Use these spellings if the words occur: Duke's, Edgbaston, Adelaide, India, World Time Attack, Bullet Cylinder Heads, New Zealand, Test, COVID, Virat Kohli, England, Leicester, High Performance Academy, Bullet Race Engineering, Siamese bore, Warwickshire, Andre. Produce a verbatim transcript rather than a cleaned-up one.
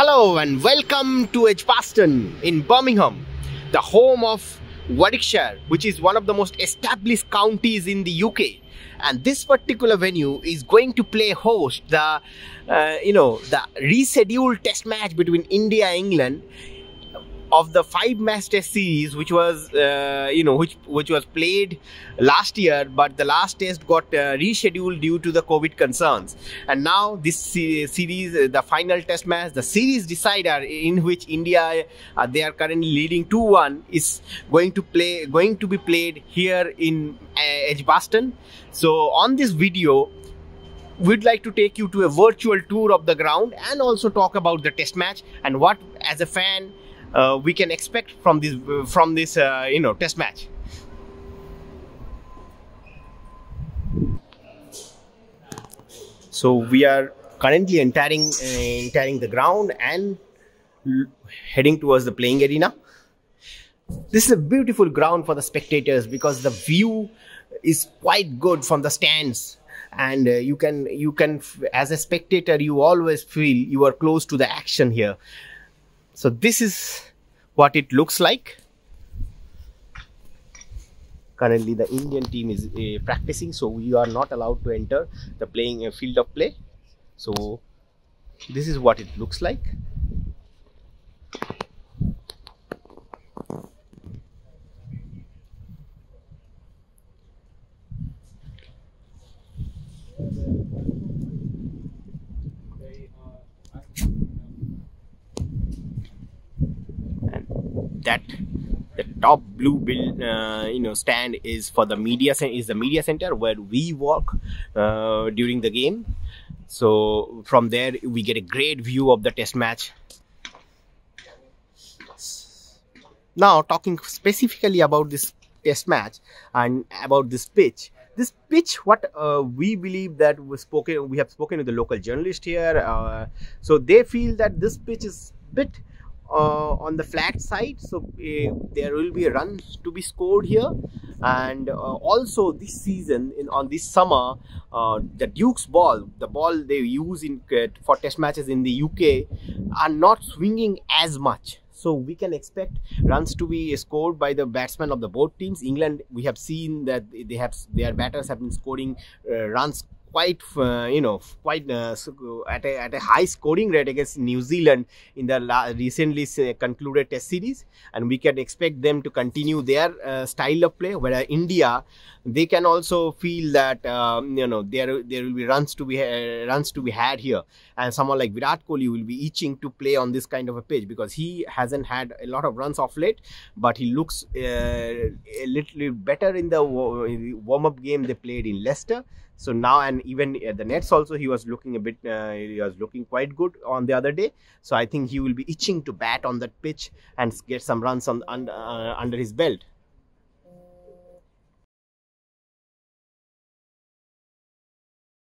Hello and welcome to Edgbaston in Birmingham, the home of Warwickshire, which is one of the most established counties in the U K. And this particular venue is going to play host the, uh, you know, the rescheduled test match between India and England of the five match test series, which was, uh, you know, which, which was played last year, but the last test got uh, rescheduled due to the COVID concerns. And now this series, the final test match, the series decider in which India, uh, they are currently leading two one, is going to play, going to be played here in uh, Edgbaston. So on this video, we'd like to take you to a virtual tour of the ground and also talk about the test match and what, as a fan, Uh, we can expect from this from this uh, you know test match. So we are currently entering uh, entering the ground and heading towards the playing arena. This is a beautiful ground for the spectators because the view is quite good from the stands, and uh, you can you can as a spectator you always feel you are close to the action here. So this is what it looks like. Currently the Indian team is uh, practicing, so we are not allowed to enter the playing uh, field of play. So this is what it looks like. That the top blue build, uh, you know, stand is for the media is the media center where we walk uh, during the game. So from there we get a great view of the test match. Now talking specifically about this test match and about this pitch. This pitch, what uh, we believe that we spoken, we have spoken to the local journalist here. Uh, so they feel that this pitch is bit. Uh, on the flat side, so uh, there will be a run to be scored here, and uh, also this season in on this summer uh, the Duke's ball, the ball they use in uh, for test matches in the U K, are not swinging as much, so we can expect runs to be scored by the batsmen of the both teams. England, we have seen that they have their batters have been scoring uh, runs quite uh, you know quite uh, at, a, at a high scoring rate against New Zealand in the recently concluded test series, and we can expect them to continue their uh, style of play, whereas India, they can also feel that um, you know there there will be runs to be uh, runs to be had here, and someone like Virat Kohli will be itching to play on this kind of a pitch because he hasn't had a lot of runs off late, but he looks uh, a little better in the warm-up game they played in Leicester. So now, and even at the nets also, he was looking a bit, uh, he was looking quite good on the other day. So I think he will be itching to bat on that pitch and get some runs on, on uh, under his belt.